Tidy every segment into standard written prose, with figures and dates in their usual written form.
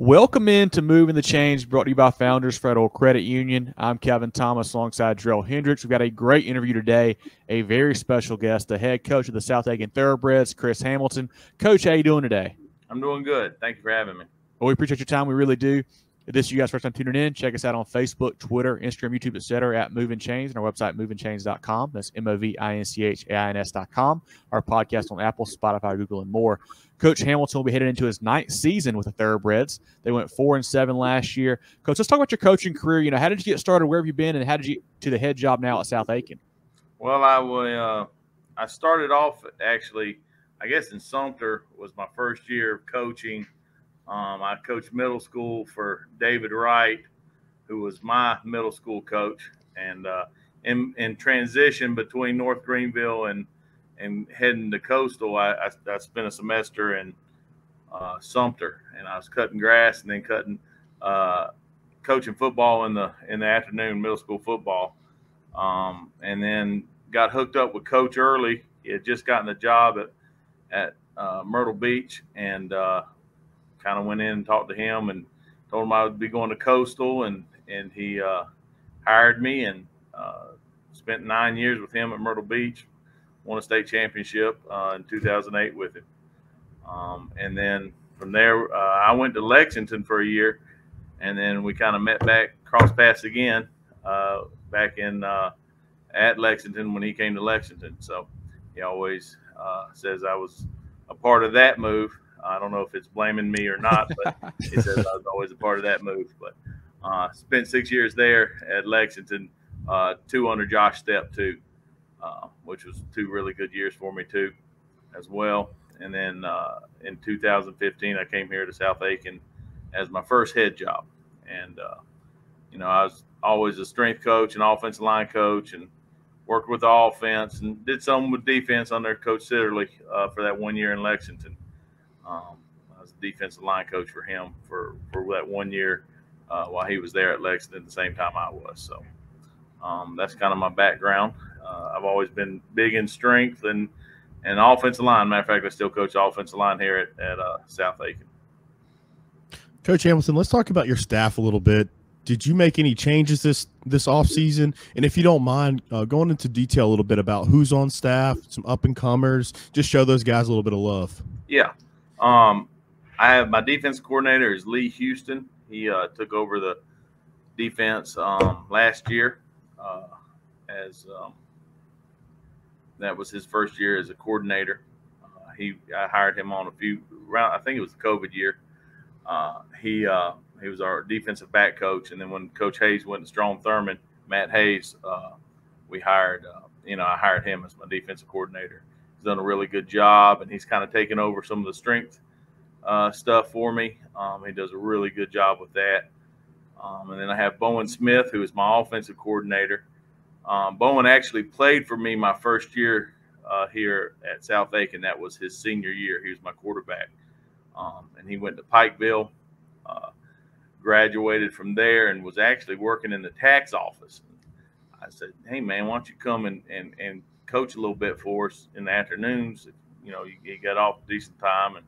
Welcome in to Moving the Chains, brought to you by Founders Federal Credit Union. I'm Kevin Thomas alongside Jerel Hendricks. We've got a great interview today, a very special guest, the head coach of the South Aiken Thoroughbreds, Chris Hamilton. Coach, how you doing today? I'm doing good. Thank you for having me. Well, we appreciate your time. We really do. If this is you guys' first time tuning in, check us out on Facebook, Twitter, Instagram, YouTube, etc. at Moving Chains, and our website, movingchains.com. That's MOVINCHAINS.com. Our podcast on Apple, Spotify, Google, and more. Coach Hamilton will be headed into his 9th season with the Thoroughbreds. They went 4-7 last year. Coach, let's talk about your coaching career. You know, how did you get started? Where have you been? And how did you to the head job now at South Aiken? Well, I started off actually, I guess in Sumter was my first year of coaching. I coached middle school for David Wright, who was my middle school coach, and in transition between North Greenville and heading to Coastal, I spent a semester in Sumter, and I was cutting grass and then coaching football in the afternoon, middle school football, and then got hooked up with Coach Early. He had just gotten a job at Myrtle Beach, and kind of went in and talked to him and told him I would be going to Coastal, and he hired me, and spent 9 years with him at Myrtle Beach. Won a state championship in 2008 with him. And then from there, I went to Lexington for a year, and then we kind of crossed paths again back in at Lexington when he came to Lexington. So he always says I was a part of that move. I don't know if it's blaming me or not, but it says I was always a part of that move. But spent 6 years there at Lexington, two under Josh Stepp too, which was two really good years for me too, as well. And then in 2015, I came here to South Aiken as my first head job, and you know, I was always a strength coach and offensive line coach, and worked with the offense and did some with defense under Coach Sitterly for that 1 year in Lexington. I was a defensive line coach for him for that 1 year while he was there at Lexington at the same time I was. So that's kind of my background. I've always been big in strength and offensive line. Matter of fact, I still coach offensive line here at South Aiken. Coach Hamilton, let's talk about your staff a little bit. Did you make any changes this offseason? And if you don't mind, going into detail a little bit about who's on staff, some up-and-comers, just show those guys a little bit of love. Yeah. I have my defense coordinator is Lee Houston. He took over the defense last year as that was his first year as a coordinator. I hired him on a few round. I think it was the COVID year. He was our defensive back coach, and then when Coach Hayes went to Strong Thurmond, Matt Hayes, I hired him as my defensive coordinator. He's done a really good job, and he's kind of taken over some of the strength stuff for me. He does a really good job with that. And then I have Bowen Smith, who is my offensive coordinator. Bowen actually played for me my first year here at South Aiken. That was his senior year. He was my quarterback. And he went to Pikeville, graduated from there, and was actually working in the tax office. I said, hey, man, why don't you come and coach a little bit for us in the afternoons? You know, he got off a decent time, and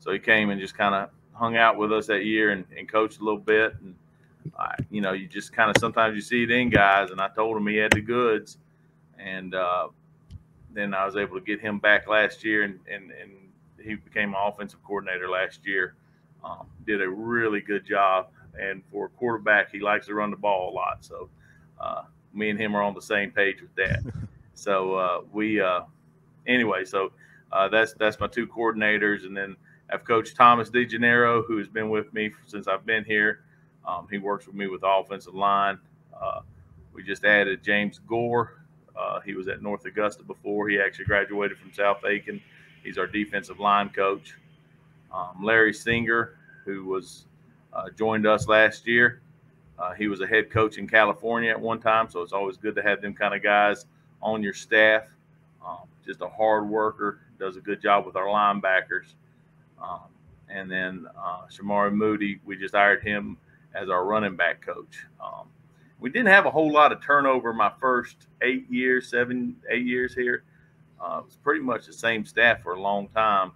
so he came and just kind of hung out with us that year and coached a little bit. And you know, you just kind of sometimes you see it in guys, and I told him he had the goods, and then I was able to get him back last year, and he became my offensive coordinator last year. Did a really good job, and for a quarterback, he likes to run the ball a lot, so me and him are on the same page with that. So that's my two coordinators. And then I've coached Thomas DeGennaro, who has been with me since I've been here. He works with me with the offensive line. We just added James Gore. He was at North Augusta before. He actually graduated from South Aiken. He's our defensive line coach. Larry Singer, who was joined us last year. He was a head coach in California at one time, so it's always good to have them kind of guys on your staff. Just a hard worker, does a good job with our linebackers. And then Shamari Moody, we just hired him as our running back coach. We didn't have a whole lot of turnover my first 8 years, 7, 8 years here. It was pretty much the same staff for a long time.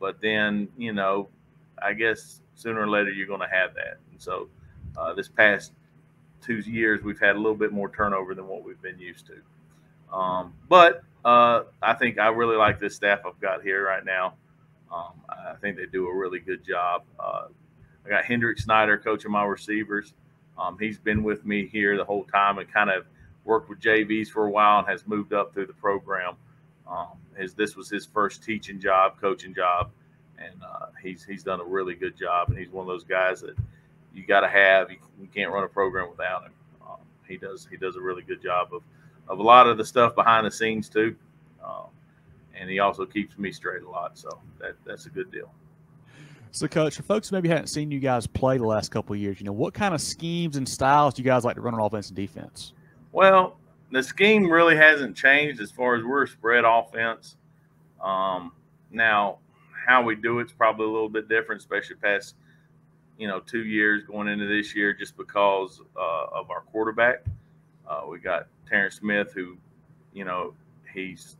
But then, you know, I guess sooner or later you're going to have that. And so this past 2 years, we've had a little bit more turnover than what we've been used to. But I think I really like this staff I've got here right now. I think they do a really good job. I got Hendrik Snyder coaching my receivers. He's been with me here the whole time and kind of worked with JVs for a while and has moved up through the program. This was his first teaching job, coaching job, and he's done a really good job. And he's one of those guys that you got to have. You can't run a program without him. He does a really good job of a lot of the stuff behind the scenes too. And he also keeps me straight a lot, so that's a good deal. So, Coach, for folks who maybe haven't seen you guys play the last couple of years, you know, what kind of schemes and styles do you guys like to run on offense and defense? Well, the scheme really hasn't changed as far as we're a spread offense. Now, how we do it's probably a little bit different, especially past, 2 years going into this year, just because of our quarterback. We got Terrence Smith, who, he's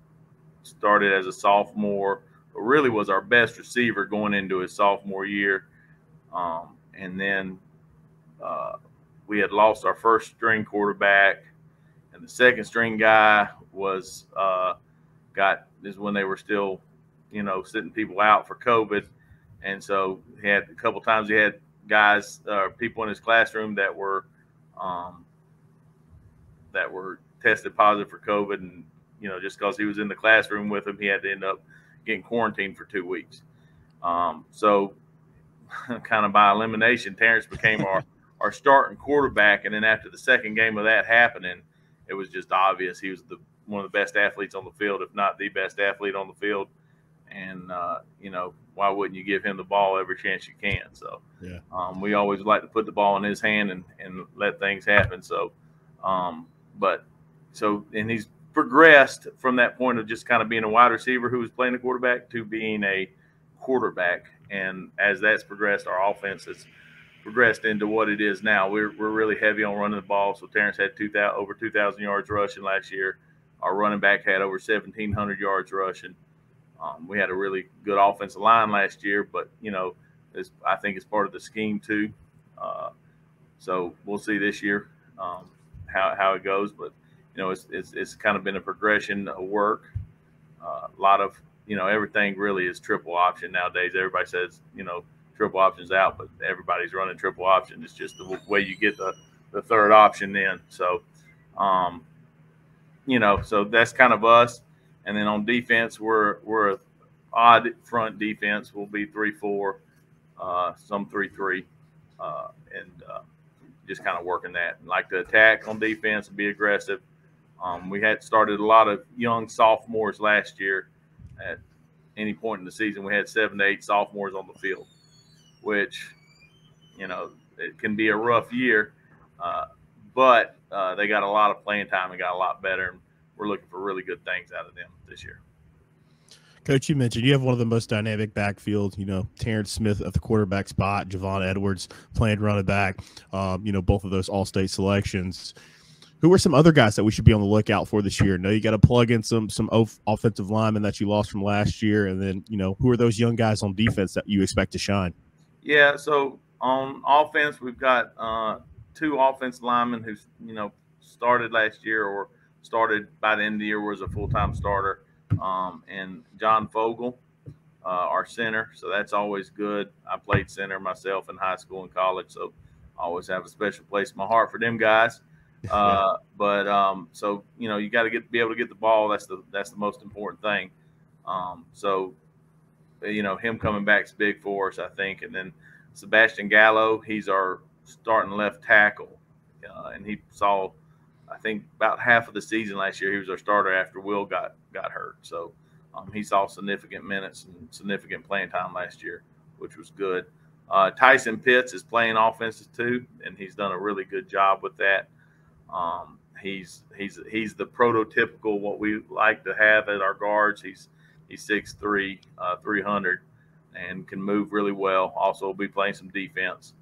started as a sophomore, but really was our best receiver going into his sophomore year. And then we had lost our first string quarterback, and the second string guy was is when they were still, sitting people out for COVID. And so he had a couple times he had guys or people in his classroom that were tested positive for COVID, and just because he was in the classroom with him, he had to end up getting quarantined for 2 weeks. So kind of by elimination, Terrence became our starting quarterback. And then after the second game of that happening, it was just obvious he was one of the best athletes on the field, if not the best athlete on the field. And, why wouldn't you give him the ball every chance you can? So yeah. We always like to put the ball in his hand and let things happen. So, and he's progressed from that point of just kind of being a wide receiver who was playing the quarterback to being a quarterback. And as that's progressed, our offense has progressed into what it is now. We're really heavy on running the ball. So Terrence had over 2,000 yards rushing last year. Our running back had over 1,700 yards rushing. We had a really good offensive line last year, but, I think it's part of the scheme too. So we'll see this year how it goes. But it's kind of been a progression of work. A lot of, everything really is triple option nowadays. Everybody says, triple option's out, but everybody's running triple option. It's just the way you get the third option in. So, so that's kind of us. And then on defense, we're an odd front defense. We'll be 3-4, some 3-3, and just kind of working that. And like to attack on defense and be aggressive. We had started a lot of young sophomores last year. At any point in the season, we had 7 to 8 sophomores on the field, which, it can be a rough year. But they got a lot of playing time and got a lot better. And we're looking for really good things out of them this year. Coach, you mentioned you have one of the most dynamic backfields, Terrence Smith at the quarterback spot, Javon Edwards playing running back, both of those all-state selections. Who are some other guys that we should be on the lookout for this year? No, you got to plug in some offensive linemen that you lost from last year, and then who are those young guys on defense that you expect to shine? Yeah, so on offense, we've got 2 offensive linemen who started last year or started by the end of the year was a full-time starter, and John Fogle, our center. So that's always good. I played center myself in high school and college, so I always have a special place in my heart for them guys. So you got to be able to get the ball. That's the most important thing. Him coming back's big for us, I think. And then Sebastian Gallo, he's our starting left tackle, and he saw, I think, about half of the season last year. He was our starter after Will got hurt. So he saw significant minutes and significant playing time last year, which was good. Tyson Pitts is playing offenses too, and he's done a really good job with that. He's the prototypical what we like to have at our guards. He's 6'3", 300, and can move really well. Also will be playing some defense.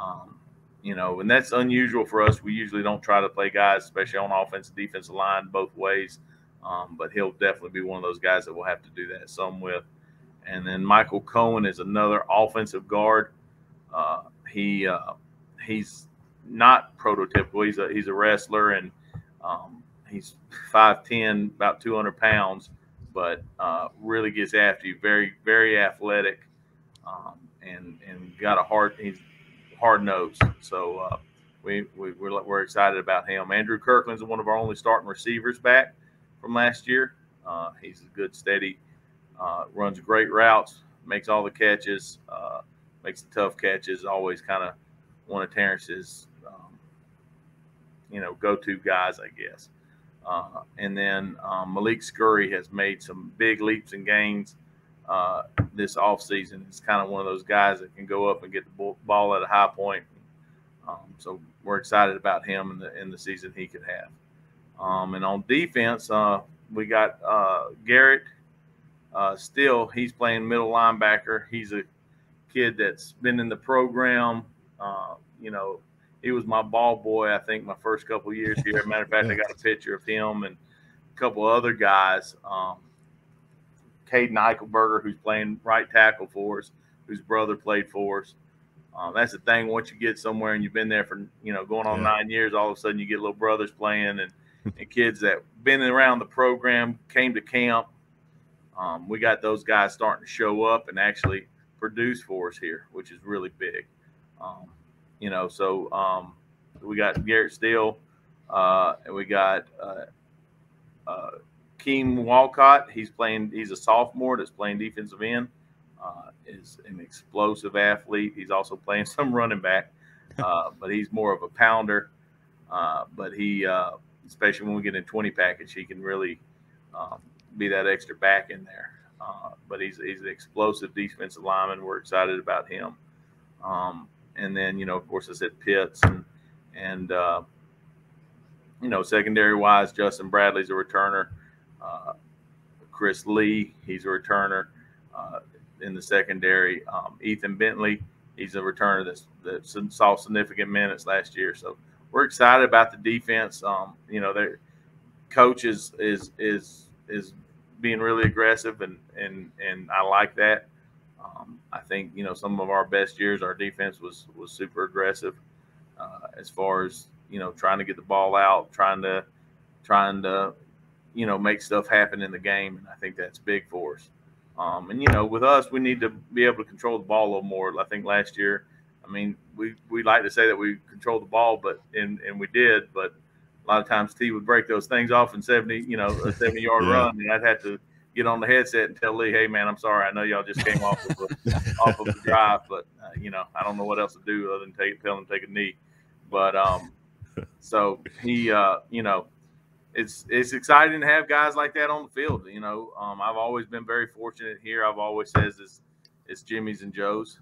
And that's unusual for us. We usually don't try to play guys, especially on offense and defensive line, both ways. But he'll definitely be one of those guys that we'll have to do that some with. And then Michael Cohen is another offensive guard. He's not prototypical. He's a wrestler, and he's 5'10", about 200 pounds, but really gets after you. Very, very athletic, and got a hard. He's hard nosed. So we're excited about him. Andrew Kirkland's one of our only starting receivers back from last year. He's a good, steady. Runs great routes, makes all the catches, makes the tough catches. Always kind of one of Terrence's, go-to guys, I guess. And then Malik Scurry has made some big leaps and gains this offseason. He's kind of one of those guys that can go up and get the ball at a high point. So we're excited about him in the season he could have. And on defense, we got Garrett. Still, he's playing middle linebacker. He's a kid that's been in the program. He was my ball boy, I think, my first couple of years here. As a matter of fact, I got a picture of him and a couple other guys. Caden Eichelberger, who's playing right tackle for us, whose brother played for us. That's the thing. Once you get somewhere and you've been there for, going on 9 years, all of a sudden you get little brothers playing and kids that been around the program, came to camp. We got those guys starting to show up and actually produce for us here, which is really big. We got Garrett Steele, and we got Keem Walcott. He's a sophomore that's playing defensive end, is an explosive athlete. He's also playing some running back, but he's more of a pounder. But he, especially when we get in 20 package, he can really be that extra back in there. But he's an explosive defensive lineman. We're excited about him. And then, of course, I said Pitts and secondary-wise, Justin Bradley's a returner. Chris Lee, he's a returner in the secondary. Ethan Bentley, he's a returner that saw significant minutes last year. So we're excited about the defense. Their coach is being really aggressive, and I like that. I think, some of our best years, our defense was super aggressive as far as, trying to get the ball out, trying to, make stuff happen in the game. And I think that's big for us. With us, we need to be able to control the ball a little more. I think last year, we like to say that we controlled the ball, and we did, but a lot of times T would break those things off in 70-yard run, and I'd have to get on the headset and tell Lee, "Hey man, I'm sorry. I know y'all just came off of the drive, but I don't know what else to do other than tell him to take a knee." But so he, it's exciting to have guys like that on the field. I've always been very fortunate here. I've always says it's Jimmy's and Joe's,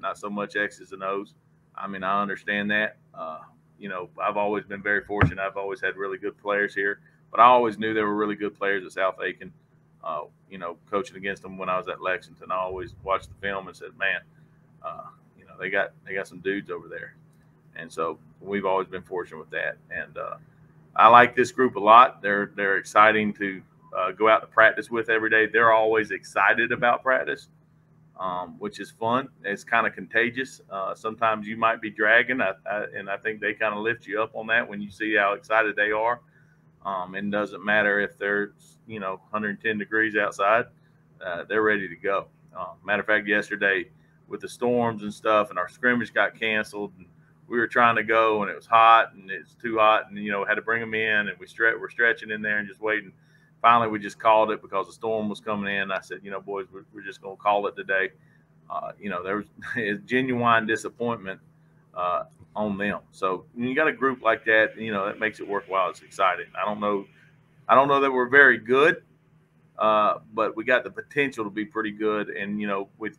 not so much X's and O's. I understand that. I've always been very fortunate. I've always had really good players here, but I always knew there were really good players at South Aiken. Coaching against them when I was at Lexington, I always watched the film and said, "Man, they got some dudes over there," and so we've always been fortunate with that. And I like this group a lot. They're exciting to go out to practice with every day. They're always excited about practice, which is fun. It's kind of contagious. Sometimes you might be dragging, and I think they kind of lift you up on that when you see how excited they are. And doesn't matter if they're 110 degrees outside, they're ready to go. Matter of fact, yesterday with the storms and stuff, and our scrimmage got canceled, and we were trying to go, and it was hot, and it's too hot, and had to bring them in, and we're stretching in there and just waiting. Finally, we just called it because the storm was coming in. I said, "Boys, we're just gonna call it today." There was a genuine disappointment on them. So when you got a group like that, that makes it worthwhile. It's exciting. I don't know that we're very good, but we got the potential to be pretty good. And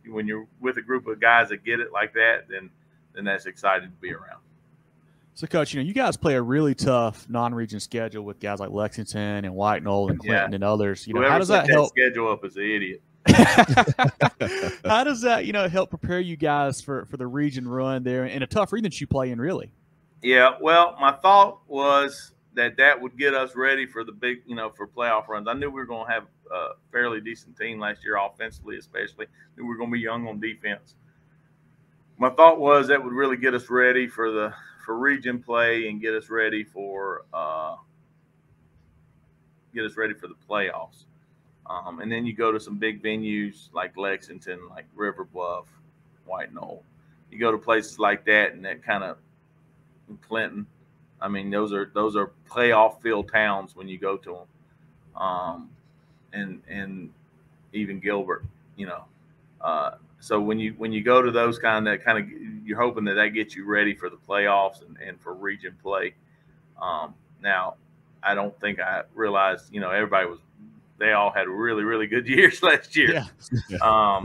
when you're with a group of guys that get it like that, then that's exciting to be around. So, Coach, you guys play a really tough non-region schedule with guys like Lexington and White Knoll and Clinton and others. Whoever how does that help? Schedule up is an idiot. How does that help prepare you guys for the region run there and a tough region that you play in, really? Yeah, well, my thought was that would get us ready for the big for playoff runs. I knew we were going to have a fairly decent team last year offensively, especially. I knew we were going to be young on defense. my thought was that would really get us ready for the region play and get us ready for the playoffs. And then you go to some big venues like Lexington, like River Bluff, White Knoll. You go to places like that, and that kind of Clinton. I mean, those are playoff field towns when you go to them, and even Gilbert, you know. So when you go to those kind of you're hoping that gets you ready for the playoffs and for region play. Now, I don't think I realized, you know, everybody was. They all had really good years last year. Yeah.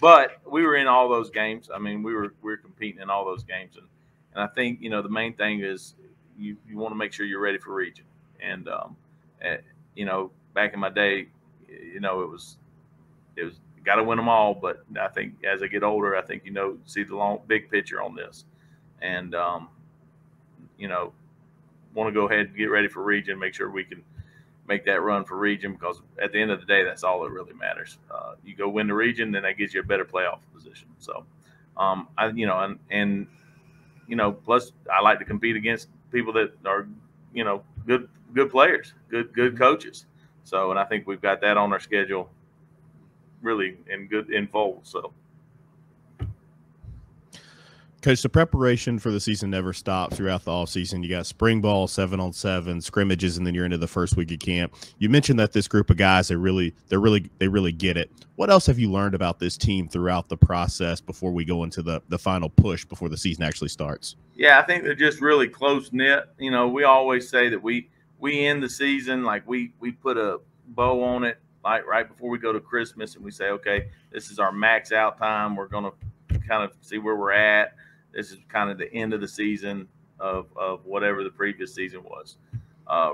But we were in all those games. I mean, we were competing in all those games, and I think, you know, the main thing is you want to make sure you're ready for region. And you know, back in my day, you know, it was got to win them all. But I think as I get older, I think, you know, see the big picture on this, and you know, want to go ahead and get ready for region. Make sure we can make that run for region, because at the end of the day, that's all that really matters. You go win the region, then that gives you a better playoff position. So, I, you know, and you know, plus I like to compete against people that are, you know, good players, good coaches. So, and I think we've got that on our schedule, really in full. So, Coach, the preparation for the season never stops throughout the offseason. You got spring ball, 7-on-7, scrimmages, and then you're into the first week of camp. You mentioned that this group of guys, they really get it. What else have you learned about this team throughout the process before we go into the final push before the season actually starts? Yeah, I think they're just really close-knit. You know, we always say that we end the season like we put a bow on it, like right before we go to Christmas, and we say, okay, this is our max out time. We're going to kind of see where we're at. This is kind of the end of the season of whatever the previous season was,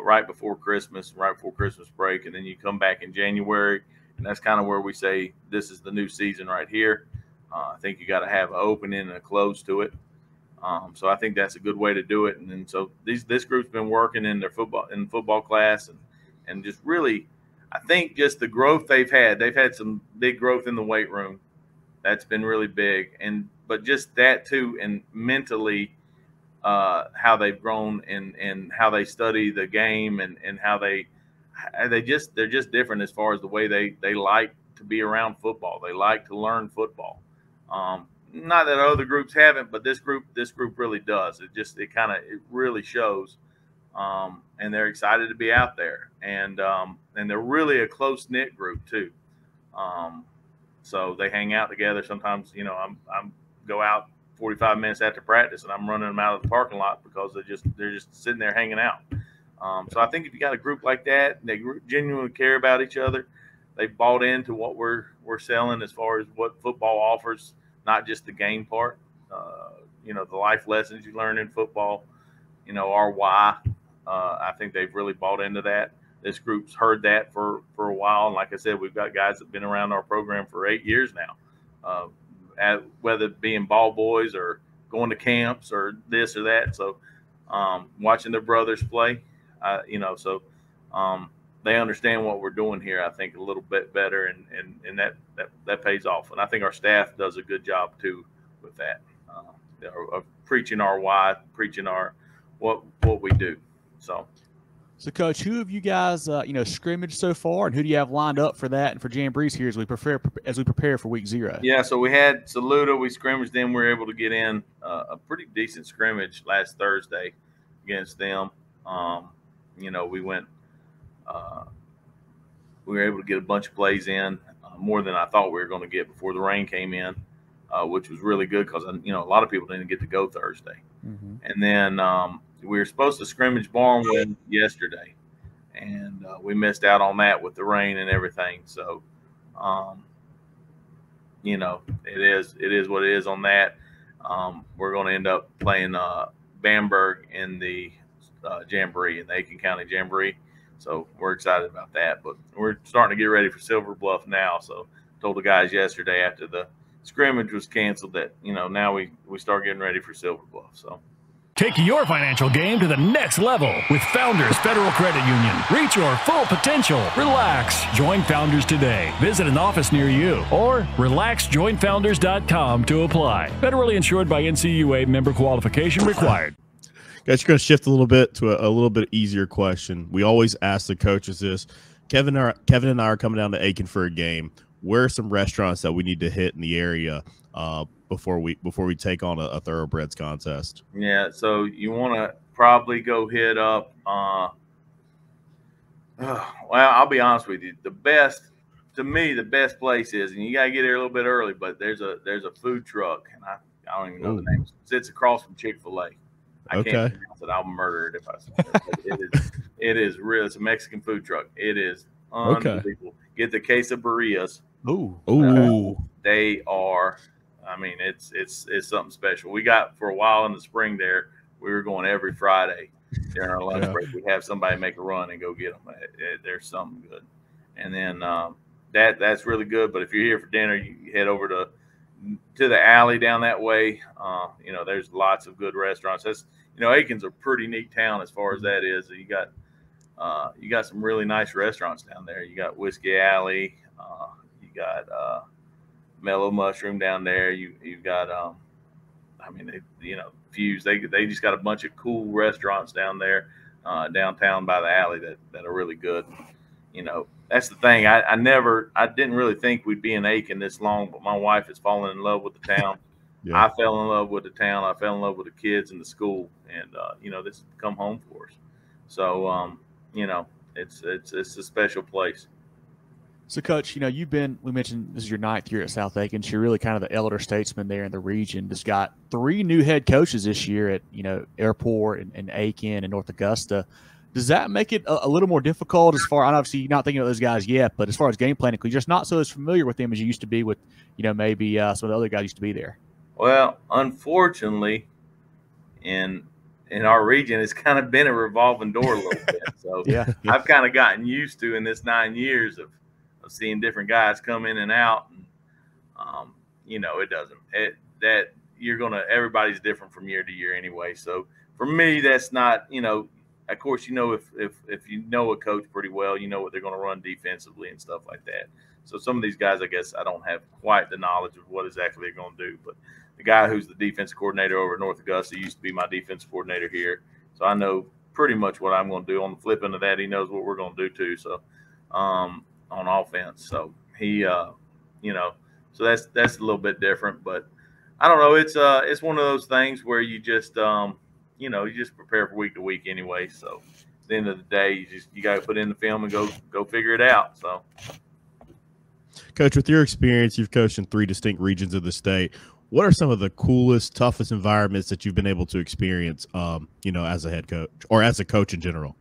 right before Christmas break. And then you come back in January, and that's kind of where we say this is the new season right here. I think you got to have an opening and a close to it. So I think that's a good way to do it. And then so this group's been working in their football class, and just really, I think just the growth they've had. They've had some big growth in the weight room. That's been really big. But just that too, and mentally, how they've grown and how they study the game and how they're just different as far as the way they like to be around football. They like to learn football. Not that other groups haven't, but this group really does. It really shows, and they're excited to be out there, and they're really a close-knit group too. So they hang out together sometimes. You know, I'm go out 45 minutes after practice, and I'm running them out of the parking lot because they're just sitting there hanging out. So I think if you got a group like that, they genuinely care about each other. They bought into what we're selling as far as what football offers, not just the game part. You know, the life lessons you learn in football. You know, our why. I think they've really bought into that. This group's heard that for a while, and like I said, we've got guys that've been around our program for 8 years now. Whether it being ball boys or going to camps or this or that. So watching their brothers play, you know, so they understand what we're doing here, I think, a little bit better, and that pays off. And I think our staff does a good job too with that, of preaching our why, preaching our what we do. So, Coach, who have you guys, you know, scrimmaged so far, and who do you have lined up for that and for Jamborees here as we prepare for week 0? Yeah, so we had Saluda. We scrimmaged them. We were able to get in a pretty decent scrimmage last Thursday against them. You know, we were able to get a bunch of plays in, more than I thought we were going to get before the rain came in, which was really good because, you know, a lot of people didn't get to go Thursday. Mm-hmm. And then we were supposed to scrimmage Barnwood yesterday, and we missed out on that with the rain and everything. So, you know, it is what it is on that. We're going to end up playing Bamberg in the Jamboree, in the Aiken County Jamboree. So we're excited about that. But we're starting to get ready for Silver Bluff now. So I told the guys yesterday after the scrimmage was canceled that, you know, now we start getting ready for Silver Bluff. So. Take your financial game to the next level with Founders Federal Credit Union. Reach your full potential. Relax. Join Founders today. Visit an office near you or relaxjoinfounders.com to apply. Federally insured by NCUA, member qualification required. Guys, you're going to shift a little bit to a little bit easier question. We always ask the coaches this. Kevin and I are coming down to Aiken for a game. Where are some restaurants that we need to hit in the area before we take on a Thoroughbreds contest? Yeah, so you want to probably go hit up well, I'll be honest with you, the best place is, and you got to get there a little bit early, but there's a food truck, and I don't even know the name. It's across from Chick-fil-A. I can't pronounce it. I'll murder it if I say it. It is real. It's a Mexican food truck. It is unbelievable. Okay. Get the quesabirrias. Ooh. They are, I mean, it's something special. We got, for a while in the spring there, we were going every Friday during our lunch break. We'd have somebody make a run and go get them. There's something good. And then that's really good. But if you're here for dinner, you head over to the alley down that way. You know, there's lots of good restaurants. That's, you know, Aiken's a pretty neat town as far as that is. You got some really nice restaurants down there. You got Whiskey Alley. You got Mellow Mushroom down there. You've got I mean, Fuse. They just got a bunch of cool restaurants down there downtown by the alley that are really good. You know, that's the thing. I didn't really think we'd be in Aiken this long, but my wife has fallen in love with the town. Yeah. I fell in love with the town. I fell in love with the kids and the school, and you know, this has become home for us. So you know, it's a special place. So, Coach, you know, you've been, we mentioned this is your 9th year at South Aiken. You're really kind of the elder statesman there in the region. Just got 3 new head coaches this year at, you know, Airport and Aiken and North Augusta. Does that make it a little more difficult as far, I'm obviously not thinking about those guys yet, but as far as game planning, you're just not so as familiar with them as you used to be with, you know, maybe some of the other guys used to be there? Well, unfortunately, in our region, it's kind of been a revolving door a little bit. So I've kind of gotten used to, in this 9 years of seeing different guys come in and out, and you know, everybody's different from year to year anyway. So for me, that's not, you know, of course, you know, if you know a coach pretty well, you know what they're going to run defensively and stuff like that. So some of these guys, I guess I don't have quite the knowledge of what exactly they're going to do, but the guy who's the defense coordinator over at North Augusta used to be my defense coordinator here. So I know pretty much what I'm going to do. On the flip end of that, he knows what we're going to do too. So on offense. So he, you know, so that's a little bit different, but I don't know. It's one of those things where you just, you know, you just prepare for week to week anyway. So at the end of the day, you got to put in the film and go figure it out. So, Coach, with your experience, you've coached in 3 distinct regions of the state. What are some of the coolest, toughest environments that you've been able to experience, you know, as a head coach or as a coach in general?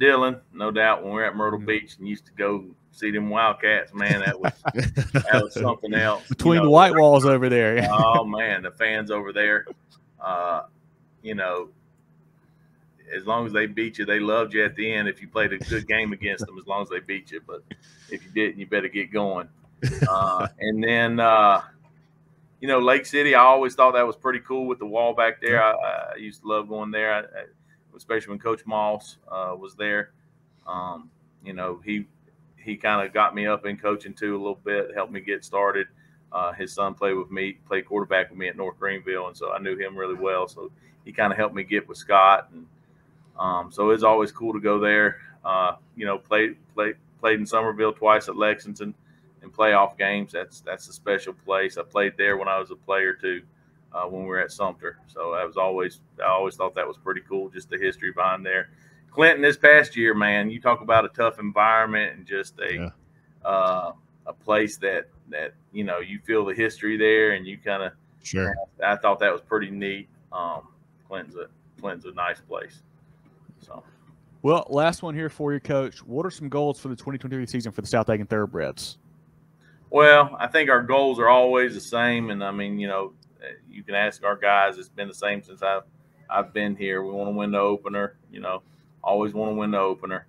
Dylan, no doubt, when we were at Myrtle Beach and used to go see them Wildcats, man, that was something else. Between, you know, the white walls over there. Oh, man, the fans over there. You know, as long as they beat you, they loved you at the end if you played a good game against them, as long as they beat you. But if you didn't, you better get going. And then – you know, Lake City, I always thought that was pretty cool with the wall back there. I used to love going there, especially when Coach Moss was there. You know, he kind of got me up in coaching too a little bit, helped me get started. His son played quarterback with me at North Greenville, and so I knew him really well. So he kind of helped me get with Scott, and so it's always cool to go there. You know, played in Somerville twice, at Lexington. And playoff games, that's a special place. I played there when I was a player too, when we were at Sumter. So I always thought that was pretty cool, just the history behind there. Clinton this past year, man, you talk about a tough environment and just a place that you know, you feel the history there, and you kind of sure. I thought that was pretty neat. Clinton's a nice place. So. Well, last one here for you, Coach. What are some goals for the 2023 season for the South Aiken Thoroughbreds? Well, I think our goals are always the same, and I mean, you know, you can ask our guys. It's been the same since I've been here. We want to win the opener, you know, always want to win the opener.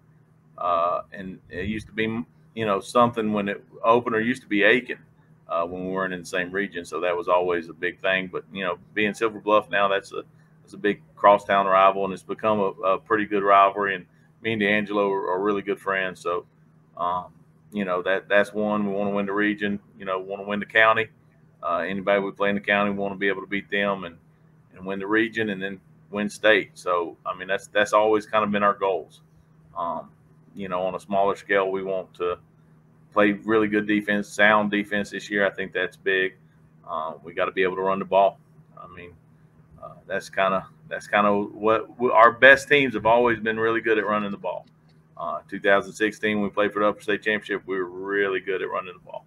And it used to be, you know, something when it opener used to be Aiken when we weren't in the same region, so that was always a big thing. But you know, being Silver Bluff now, that's a It's a big crosstown rival, and it's become a pretty good rivalry. And me and D'Angelo are really good friends. So, you know, that's one. We want to win the region, you know, want to win the county. Anybody we play in the county, we want to be able to beat them and win the region and then win state. So, I mean, that's always kind of been our goals. You know, on a smaller scale, we want to play really good defense, sound defense this year. I think that's big. We got to be able to run the ball. I mean, that's kind of what our best teams have always been really good at running the ball. 2016, we played for the Upper State Championship. We were really good at running the ball.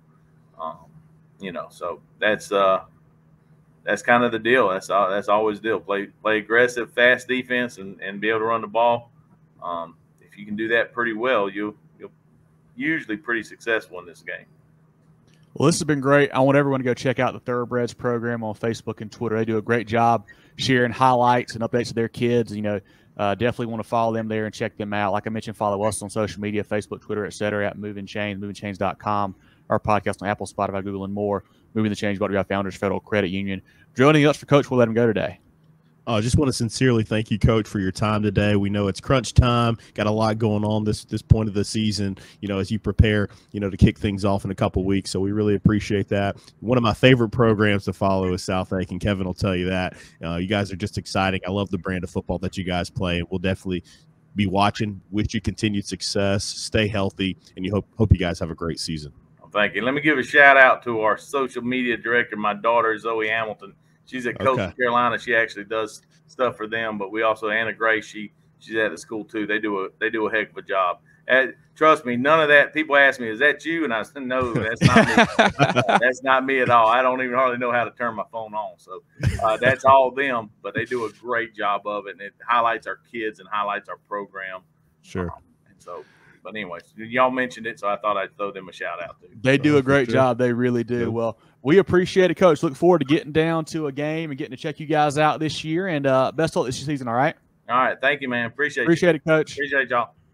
You know, so that's kind of the deal. That's always the deal. Play aggressive, fast defense, and be able to run the ball. If you can do that pretty well, you'll usually pretty successful in this game. Well, this has been great. I want everyone to go check out the Thoroughbreds program on Facebook and Twitter. They do a great job sharing highlights and updates of their kids. You know, definitely want to follow them there and check them out. Like I mentioned, follow us on social media, Facebook, Twitter, etc. at Moving Chains, movingchains.com. Our podcast on Apple, Spotify, Google, and more. Moving the Chains brought to you by Founders Federal Credit Union. Drew, anything else for Coach? We'll let him go today. I just want to sincerely thank you, Coach, for your time today. We know it's crunch time. Got a lot going on this point of the season, you know, as you prepare, you know, to kick things off in a couple of weeks. So we really appreciate that. One of my favorite programs to follow is South Aiken. Kevin will tell you that. You guys are just exciting. I love the brand of football that you guys play. We'll definitely be watching. Wish you continued success. Stay healthy, and you hope you guys have a great season. Well, thank you. Let me give a shout-out to our social media director, my daughter, Zoe Hamilton. She's at Coastal, Carolina. She actually does stuff for them, but we also Anna Grace. She's at the school too. They do a heck of a job. And trust me, none of that. People ask me, "Is that you?" And I said, "No, that's not me. That's not me at all. I don't even hardly know how to turn my phone on." So that's all them. But they do a great job of it, and it highlights our kids and highlights our program. Sure. And so. But anyways, y'all mentioned it, so I thought I'd throw them a shout-out. They do a great job. They really do. Well, we appreciate it, Coach. Look forward to getting down to a game and getting to check you guys out this year. And best of luck this season, all right? All right. Thank you, man. Appreciate it. Appreciate it, Coach. Appreciate y'all.